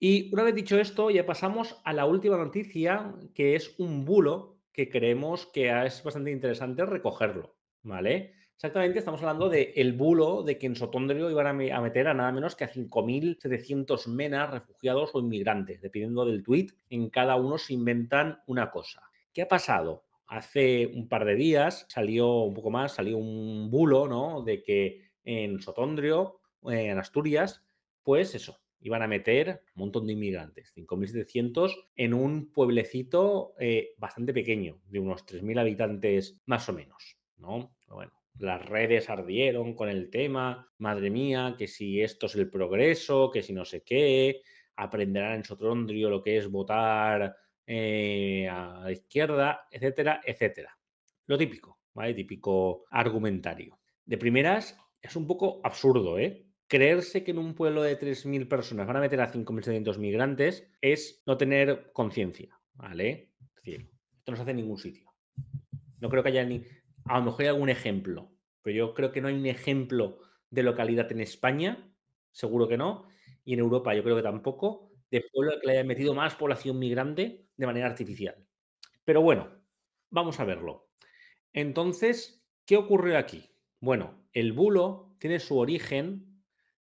Y una vez dicho esto, ya pasamos a la última noticia, que es un bulo que creemos que es bastante interesante recogerlo, ¿vale? Exactamente, estamos hablando del bulo de que en Sotrondio iban a meter a nada menos que a 5.700 menas, refugiados o inmigrantes. Dependiendo del tuit, en cada uno se inventan una cosa. ¿Qué ha pasado? Hace un par de días salió un bulo, ¿no?, de que en Sotrondio, en Asturias, pues eso, iban a meter un montón de inmigrantes, 5.700, en un pueblecito bastante pequeño, de unos 3.000 habitantes más o menos, ¿no? Pero bueno, las redes ardieron con el tema, madre mía, que si esto es el progreso, que si no sé qué, aprenderán en Sotrondio lo que es votar a la izquierda, etcétera, etcétera. Lo típico, ¿vale? Típico argumentario. De primeras, es un poco absurdo, ¿eh? Creerse que en un pueblo de 3.000 personas van a meter a 5.700 migrantes es no tener conciencia, ¿vale? Es decir, esto no se hace en ningún sitio. No creo que haya ni... A lo mejor hay algún ejemplo, pero yo creo que no hay un ejemplo de localidad en España, seguro que no, y en Europa yo creo que tampoco, de pueblo al que le hayan metido más población migrante de manera artificial. Pero bueno, vamos a verlo. Entonces, ¿qué ocurrió aquí? Bueno, el bulo tiene su origen,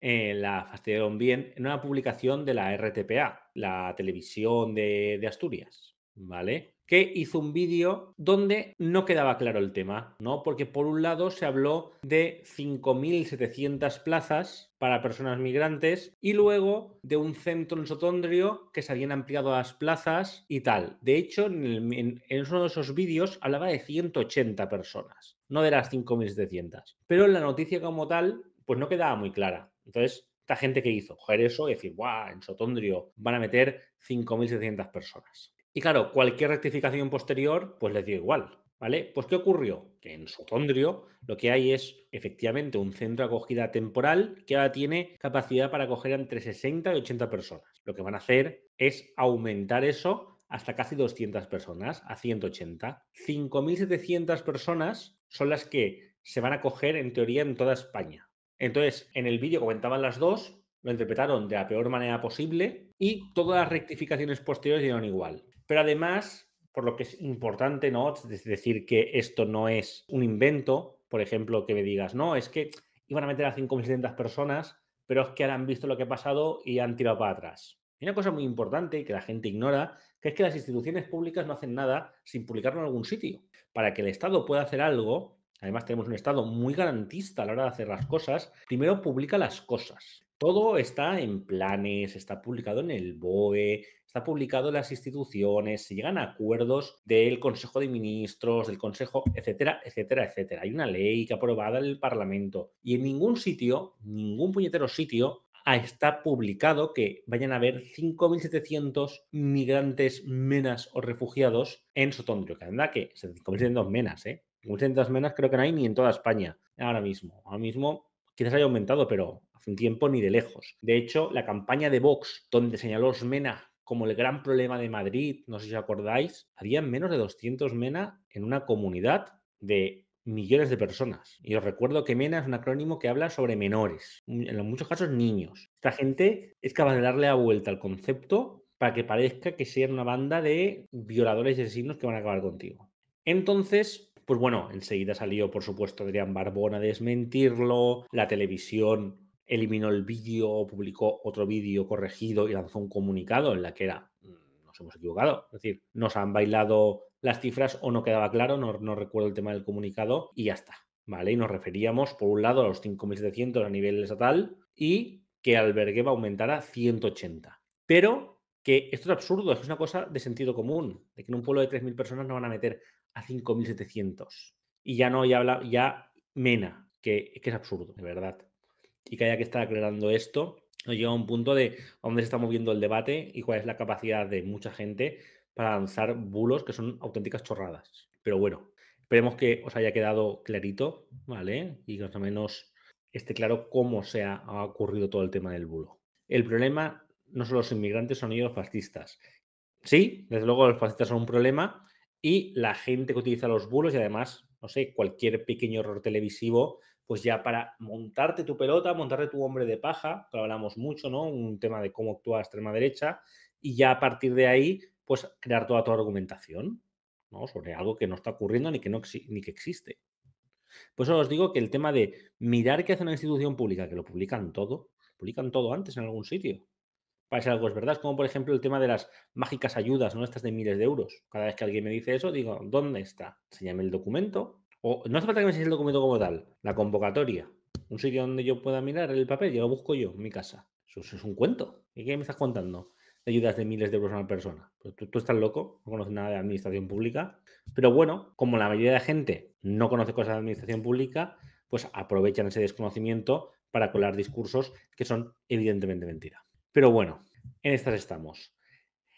la fastidiaron bien, en una publicación de la RTPA, la televisión de Asturias, ¿vale?, que hizo un vídeo donde no quedaba claro el tema, ¿no? Porque por un lado se habló de 5.700 plazas para personas migrantes y luego de un centro en Sotrondio que se habían ampliado las plazas y tal. De hecho, en uno de esos vídeos hablaba de 180 personas, no de las 5.700. Pero en la noticia como tal, pues no quedaba muy clara. Entonces, esta gente que hizo coger eso y decir, ¡guau!, en Sotrondio van a meter 5.700 personas. Y claro, cualquier rectificación posterior, pues les dio igual, ¿vale? Pues, ¿qué ocurrió? Que en Sotrondio lo que hay es, efectivamente, un centro de acogida temporal que ahora tiene capacidad para acoger entre 60 y 80 personas. Lo que van a hacer es aumentar eso hasta casi 200 personas, a 180. 5.700 personas son las que se van a acoger, en teoría, en toda España. Entonces, en el vídeo comentaban las dos, lo interpretaron de la peor manera posible y todas las rectificaciones posteriores dieron igual. Pero además, por lo que es importante, ¿no?, es decir que esto no es un invento, por ejemplo, que me digas, no, es que iban a meter a 5.700 personas, pero es que ahora han visto lo que ha pasado y han tirado para atrás. Y una cosa muy importante que la gente ignora, que es que las instituciones públicas no hacen nada sin publicarlo en algún sitio. Para que el Estado pueda hacer algo, además tenemos un Estado muy garantista a la hora de hacer las cosas, primero publica las cosas. Todo está en planes, está publicado en el BOE, está publicado en las instituciones, se llegan a acuerdos del Consejo de Ministros, del Consejo, etcétera, etcétera, etcétera. Hay una ley que aprobada en el Parlamento y en ningún sitio, ningún puñetero sitio, está publicado que vayan a haber 5.700 migrantes, menas o refugiados en Sotrondio. Que anda que 5.700 menas, ¿eh? 5.700 menas creo que no hay ni en toda España ahora mismo. Ahora mismo quizás haya aumentado, pero hace un tiempo ni de lejos. De hecho, la campaña de Vox, donde señaló los MENA como el gran problema de Madrid, no sé si os acordáis, había menos de 200 MENA en una comunidad de millones de personas. Y os recuerdo que MENA es un acrónimo que habla sobre menores, en muchos casos niños. Esta gente es capaz de darle la vuelta al concepto para que parezca que sean una banda de violadores y asesinos que van a acabar contigo. Entonces, pues bueno, enseguida salió, por supuesto, Adrián Barbón a desmentirlo, la televisión eliminó el vídeo, publicó otro vídeo corregido y lanzó un comunicado en la que era, nos hemos equivocado, es decir, nos han bailado las cifras o no quedaba claro, no recuerdo el tema del comunicado y ya está, ¿vale? Y nos referíamos, por un lado, a los 5.700 a nivel estatal y que albergueba aumentara a 180. Pero que esto es absurdo, es una cosa de sentido común, de que en un pueblo de 3.000 personas no van a meter a 5.700. Y ya no, ya MENA, que es absurdo, de verdad. Y que haya que estar aclarando esto, nos lleva a un punto de dónde se está moviendo el debate y cuál es la capacidad de mucha gente para lanzar bulos que son auténticas chorradas. Pero bueno, esperemos que os haya quedado clarito, ¿vale? Y que más o menos esté claro cómo se ha ocurrido todo el tema del bulo. El problema no son los inmigrantes, son ellos los fascistas. Sí, desde luego los fascistas son un problema. Y la gente que utiliza los bulos y además, no sé, cualquier pequeño error televisivo pues ya para montarte tu pelota, montarte tu hombre de paja, que lo hablamos mucho, ¿no? Un tema de cómo actúa la extrema derecha, y ya a partir de ahí, pues crear toda tu argumentación, ¿no? Sobre algo que no está ocurriendo ni que, ni que existe. Por eso os digo que el tema de mirar qué hace una institución pública, que lo publican todo antes en algún sitio, para ser algo es verdad. Es como, por ejemplo, el tema de las mágicas ayudas, ¿no? Estas de miles de euros. Cada vez que alguien me dice eso, digo, ¿dónde está? Enséñame el documento. O no hace falta que me enseñes el documento como tal, la convocatoria. Un sitio donde yo pueda mirar el papel, yo lo busco yo en mi casa. Eso es un cuento. ¿Y qué me estás contando? Ayudas de miles de euros a una persona. Pero tú estás loco, no conoces nada de administración pública. Pero bueno, como la mayoría de la gente no conoce cosas de administración pública, pues aprovechan ese desconocimiento para colar discursos que son evidentemente mentira. Pero bueno, en estas estamos.